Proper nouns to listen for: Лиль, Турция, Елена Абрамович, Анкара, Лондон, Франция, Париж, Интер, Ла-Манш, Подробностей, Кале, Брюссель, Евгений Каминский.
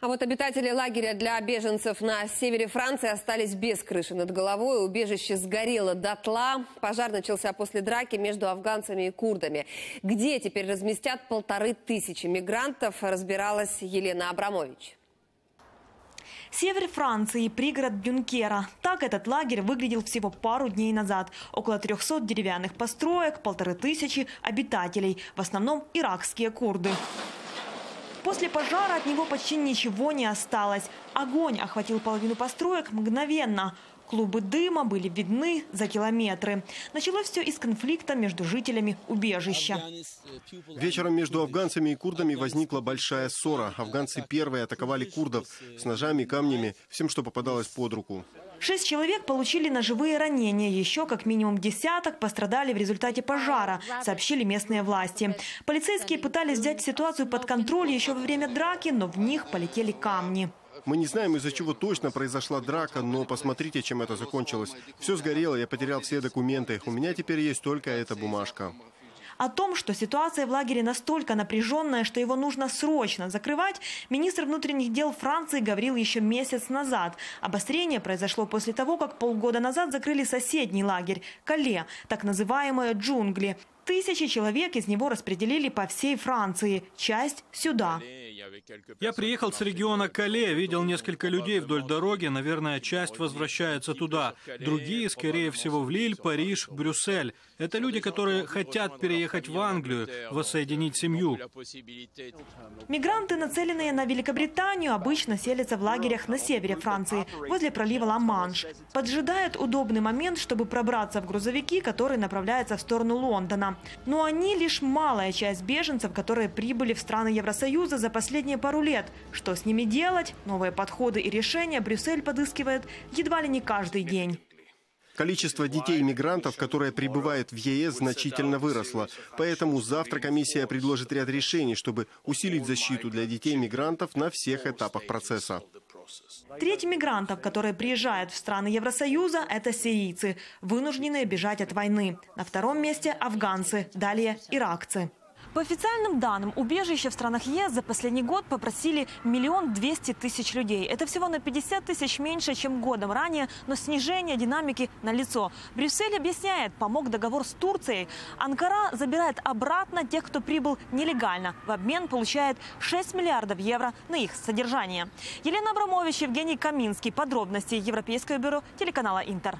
А вот обитатели лагеря для беженцев на севере Франции остались без крыши над головой. Убежище сгорело дотла. Пожар начался после драки между афганцами и курдами. Где теперь разместят 1500 мигрантов, разбиралась Елена Абрамович. Север Франции, пригород Дюнкера. Так этот лагерь выглядел всего пару дней назад. Около 300 деревянных построек, 1500 обитателей. В основном иракские курды. После пожара от него почти ничего не осталось. Огонь охватил половину построек мгновенно. Клубы дыма были видны за километры. Началось все из конфликта между жителями убежища. Вечером между афганцами и курдами возникла большая ссора. Афганцы первые атаковали курдов с ножами, камнями, всем, что попадалось под руку. 6 человек получили ножевые ранения. Еще как минимум десяток пострадали в результате пожара, сообщили местные власти. Полицейские пытались взять ситуацию под контроль еще во время драки, но в них полетели камни. Мы не знаем, из-за чего точно произошла драка, но посмотрите, чем это закончилось. Все сгорело, я потерял все документы. У меня теперь есть только эта бумажка. О том, что ситуация в лагере настолько напряженная, что его нужно срочно закрывать, министр внутренних дел Франции говорил еще месяц назад. Обострение произошло после того, как полгода назад закрыли соседний лагерь – Кале, так называемые джунгли. 1000 человек из него распределили по всей Франции, часть сюда. Я приехал с региона Кале, видел несколько людей вдоль дороги, наверное, часть возвращается туда. Другие, скорее всего, в Лиль, Париж, Брюссель. Это люди, которые хотят переехать в Англию, воссоединить семью. Мигранты, нацеленные на Великобританию, обычно селятся в лагерях на севере Франции, возле пролива Ла-Манш. Поджидают удобный момент, чтобы пробраться в грузовики, которые направляются в сторону Лондона. Но они лишь малая часть беженцев, которые прибыли в страны Евросоюза за последние пару лет. Что с ними делать? Новые подходы и решения Брюссель подыскивает едва ли не каждый день. Количество детей-мигрантов, которые прибывают в ЕС, значительно выросло. Поэтому завтра комиссия предложит ряд решений, чтобы усилить защиту для детей-мигрантов на всех этапах процесса. Треть мигрантов, которые приезжают в страны Евросоюза, это сирийцы, вынужденные бежать от войны. На втором месте афганцы, далее иракцы. По официальным данным, убежище в странах ЕС за последний год попросили 1 200 000 людей. Это всего на 50 000 меньше, чем годом ранее, но снижение динамики налицо. Брюссель объясняет, помог договор с Турцией. Анкара забирает обратно тех, кто прибыл нелегально. В обмен получает 6 миллиардов евро на их содержание. Елена Абрамович, Евгений Каминский. Подробности Европейское бюро телеканала Интер.